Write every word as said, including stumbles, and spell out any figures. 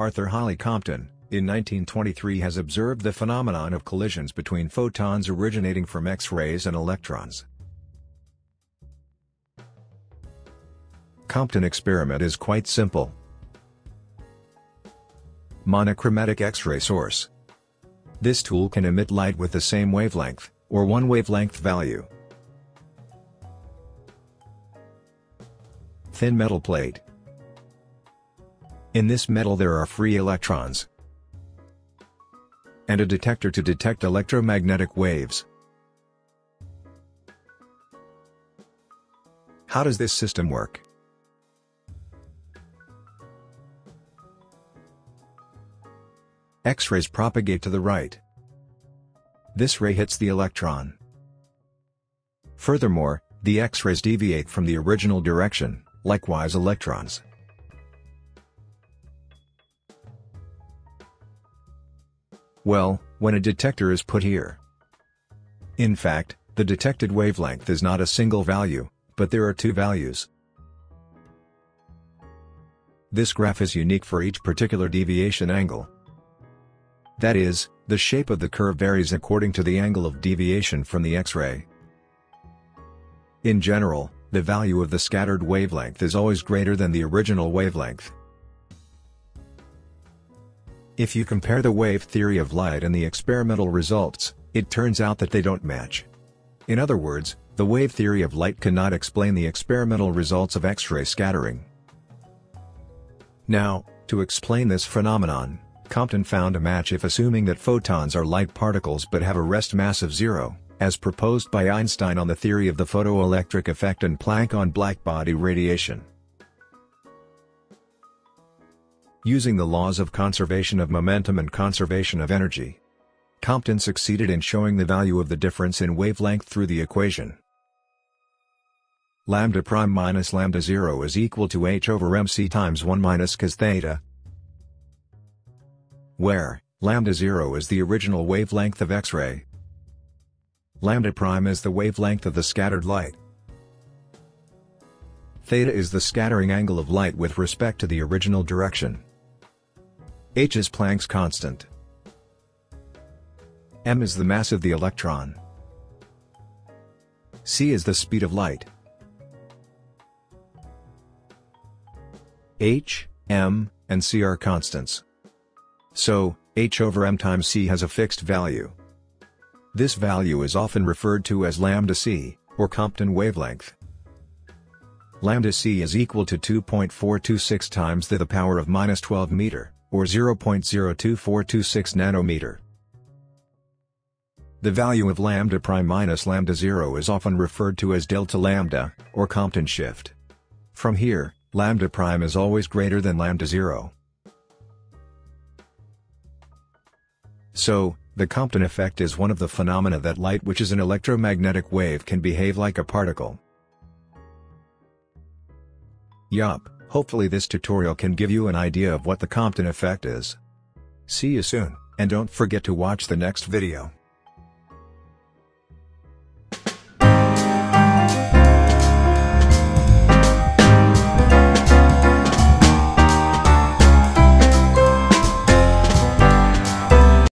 Arthur Holly Compton, in nineteen twenty-three has observed the phenomenon of collisions between photons originating from X-rays and electrons. Compton experiment is quite simple. Monochromatic X-ray source. This tool can emit light with the same wavelength, or one wavelength value. Thin metal plate. In this metal there are free electrons and a detector to detect electromagnetic waves. How does this system work? X-rays propagate to the right. This ray hits the electron. Furthermore, the X-rays deviate from the original direction, likewise electrons. Well, when a detector is put here. In fact, the detected wavelength is not a single value, but there are two values. This graph is unique for each particular deviation angle. That is, the shape of the curve varies according to the angle of deviation from the X-ray. In general, the value of the scattered wavelength is always greater than the original wavelength. If you compare the wave theory of light and the experimental results, it turns out that they don't match. In other words, the wave theory of light cannot explain the experimental results of X-ray scattering. Now, to explain this phenomenon, Compton found a match if assuming that photons are light particles but have a rest mass of zero, as proposed by Einstein on the theory of the photoelectric effect and Planck on blackbody radiation. Using the laws of conservation of momentum and conservation of energy, Compton succeeded in showing the value of the difference in wavelength through the equation lambda prime minus lambda zero is equal to h over mc times one minus cos theta, where lambda zero is the original wavelength of X-ray. Lambda prime is the wavelength of the scattered light. Theta is the scattering angle of light with respect to the original direction. H is Planck's constant. M is the mass of the electron. C is the speed of light. H, M, and C are constants. So, H over M times C has a fixed value. This value is often referred to as lambda c, or Compton wavelength. Lambda c is equal to two point four two six times to the power of minus twelve meter, or zero point zero two four two six nanometer. The value of lambda prime minus lambda zero is often referred to as delta lambda, or Compton shift. From here, lambda prime is always greater than lambda zero. So, the Compton effect is one of the phenomena that light, which is an electromagnetic wave, can behave like a particle. Yup, hopefully this tutorial can give you an idea of what the Compton effect is. See you soon, and don't forget to watch the next video.